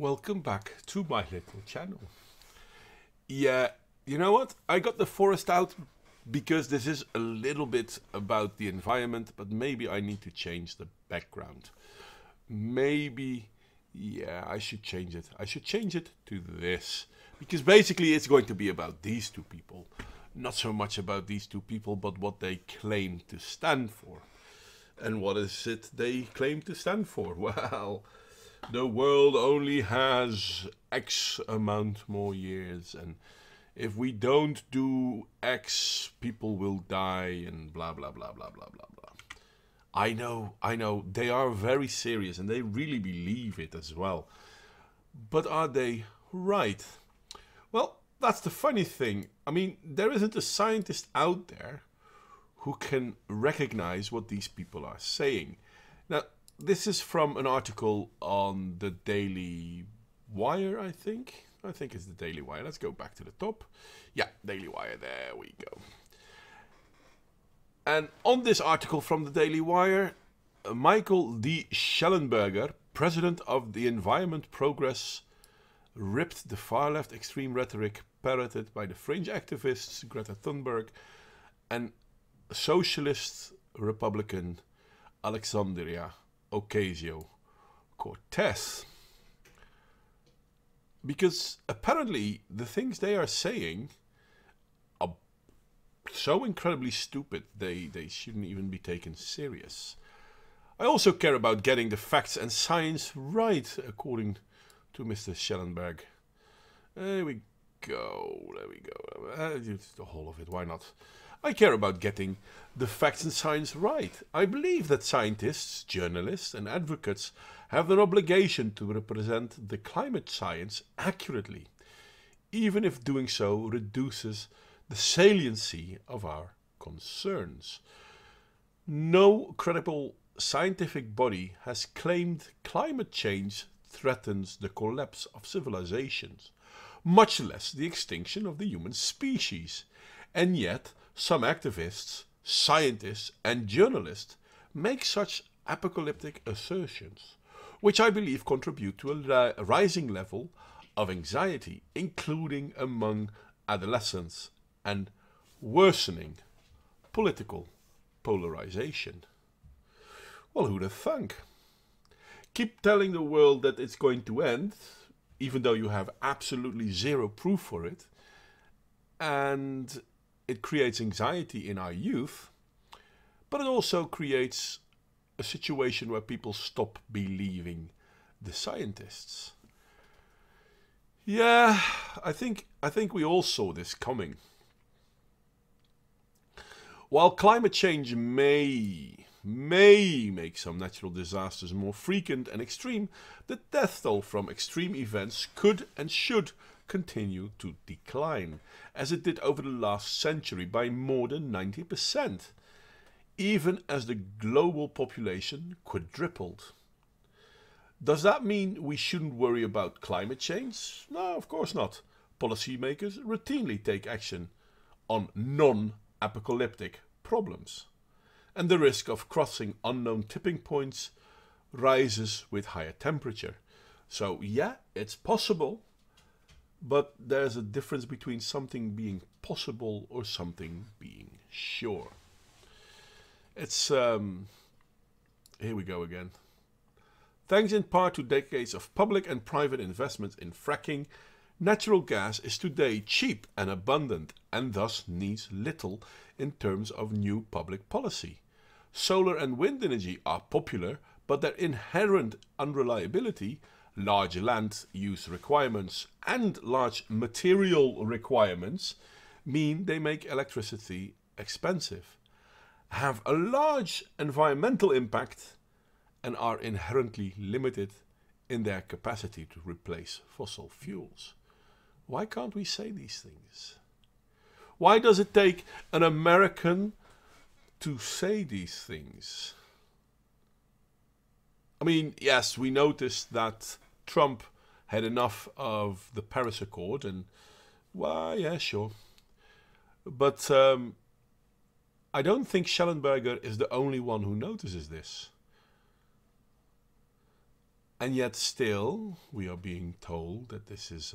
Welcome back to my little channel. Yeah, you know what? I got the forest out because this is a little bit about the environment, but maybe I need to change the background. Maybe, yeah, I should change it. I should change it to this, because basically it's going to be about these two people. Not so much about these two people, but what they claim to stand for. And what is it they claim to stand for? Well, the world only has X amount more years, and if we don't do X, people will die, and blah, blah, blah, blah, blah, blah, blah. I know, they are very serious, and they really believe it as well. But are they right? Well, that's the funny thing. I mean, there isn't a scientist out there who can recognize what these people are saying. Now, this is from an article on the Daily Wire, I think. I think it's the Daily Wire. Let's go back to the top. Yeah, Daily Wire. There we go. And on this article from the Daily Wire, Michael D. Shellenberger, president of the Environment Progress, ripped the far-left extreme rhetoric parroted by the fringe activists Greta Thunberg and socialist Republican Alexandria Ocasio-Cortez, because apparently the things they are saying are so incredibly stupid they shouldn't even be taken serious. I also care about getting the facts and science right, according to Mr. Shellenberg. There we go. It's the whole of it, why not? I care about getting the facts and science right. I believe that scientists, journalists and advocates have an obligation to represent the climate science accurately, even if doing so reduces the saliency of our concerns. No credible scientific body has claimed climate change threatens the collapse of civilizations, much less the extinction of the human species. And yet, some activists, scientists and journalists make such apocalyptic assertions, which I believe contribute to a rising level of anxiety, including among adolescents, and worsening political polarization. Well, who'd have thunk? Keep telling the world that it's going to end, even though you have absolutely zero proof for it, and it creates anxiety in our youth, but it also creates a situation where people stop believing the scientists. Yeah, I think we all saw this coming. While climate change may make some natural disasters more frequent and extreme, the death toll from extreme events could and should continue to decline, as it did over the last century by more than 90%, even as the global population quadrupled. Does that mean we shouldn't worry about climate change? No, of course not. Policymakers routinely take action on non-apocalyptic problems, and the risk of crossing unknown tipping points rises with higher temperature. So yeah, it's possible. But there's a difference between something being possible or something being sure. It's, here we go again. Thanks in part to decades of public and private investments in fracking, natural gas is today cheap and abundant, and thus needs little in terms of new public policy. Solar and wind energy are popular, but their inherent unreliability, large land use requirements and large material requirements mean they make electricity expensive, have a large environmental impact, and are inherently limited in their capacity to replace fossil fuels. Why can't we say these things? Why does it take an American to say these things? I mean, yes, we noticed that Trump had enough of the Paris Accord, and well, yeah, sure. But I don't think Shellenberger is the only one who notices this. And yet still we are being told that this is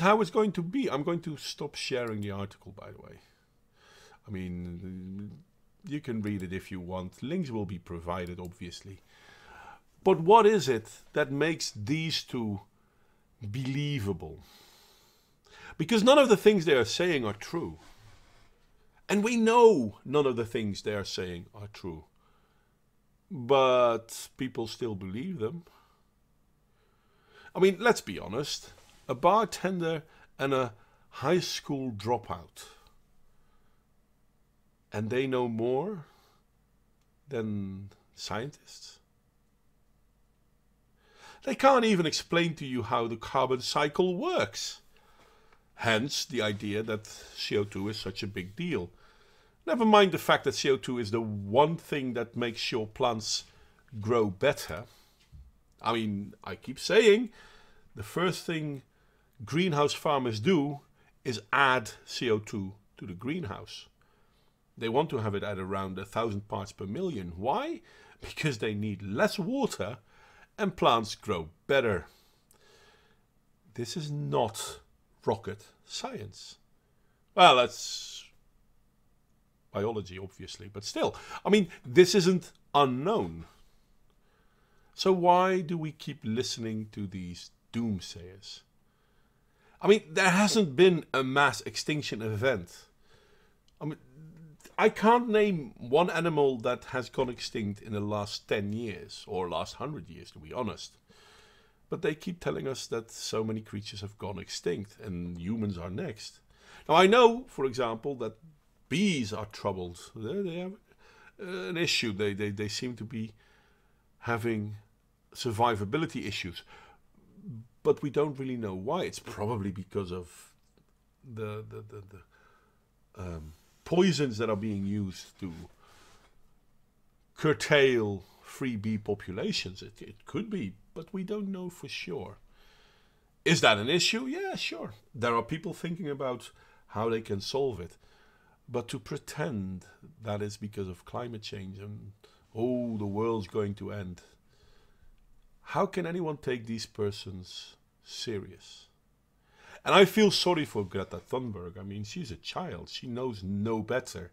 how it's going to be. I'm going to stop sharing the article, by the way. I mean, you can read it if you want. Links will be provided, obviously. But what is it that makes these two believable? Because none of the things they are saying are true. And we know none of the things they are saying are true. But people still believe them. I mean, let's be honest. A bartender and a high school dropout. And they know more than scientists. They can't even explain to you how the carbon cycle works. Hence the idea that CO2 is such a big deal. Never mind the fact that CO2 is the one thing that makes your plants grow better. I mean, I keep saying the first thing greenhouse farmers do is add CO2 to the greenhouse. They want to have it at around 1,000 parts per million. Why? Because they need less water and plants grow better. This is not rocket science. Well, that's biology, obviously, but still, I mean, this isn't unknown. So why do we keep listening to these doomsayers? I mean, there hasn't been a mass extinction event. I mean, I can't name one animal that has gone extinct in the last 10 years or last 100 years, to be honest. But they keep telling us that so many creatures have gone extinct and humans are next. Now, I know, for example, that bees are troubled. They have an issue. They seem to be having survivability issues. But we don't really know why. It's probably because of the poisons that are being used to curtail free bee populations. It could be, but we don't know for sure. Is that an issue? Yeah, sure. There are people thinking about how they can solve it. But to pretend that is because of climate change and, oh, the world's going to end. How can anyone take these persons serious? And I feel sorry for Greta Thunberg. I mean, she's a child. She knows no better.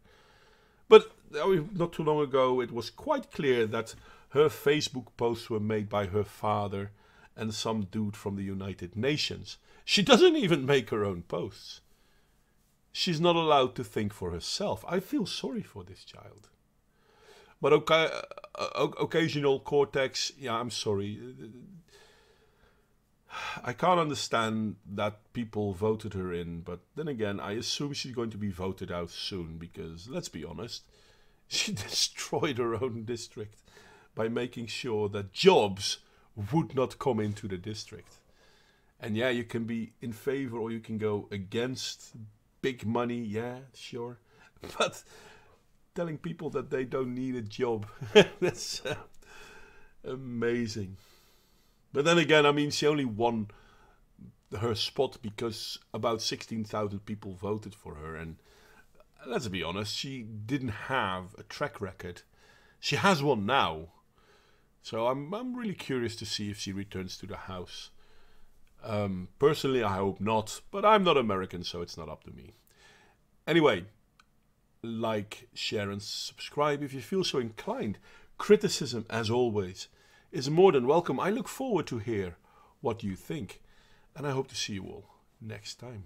But not too long ago, it was quite clear that her Facebook posts were made by her father and some dude from the United Nations. She doesn't even make her own posts. She's not allowed to think for herself. I feel sorry for this child. But okay, occasional cortex, yeah, I'm sorry. I can't understand that people voted her in, but then again, I assume she's going to be voted out soon because, let's be honest, she destroyed her own district by making sure that jobs would not come into the district. And yeah, you can be in favor or you can go against big money, yeah, sure. But telling people that they don't need a job, that's amazing. But then again, I mean, she only won her spot because about 16,000 people voted for her. And let's be honest, she didn't have a track record. She has one now. So I'm really curious to see if she returns to the House. Personally, I hope not. But I'm not American, so it's not up to me. Anyway, like, share and subscribe if you feel so inclined. Criticism, as always, is more than welcome. I look forward to hear what you think, and I hope to see you all next time.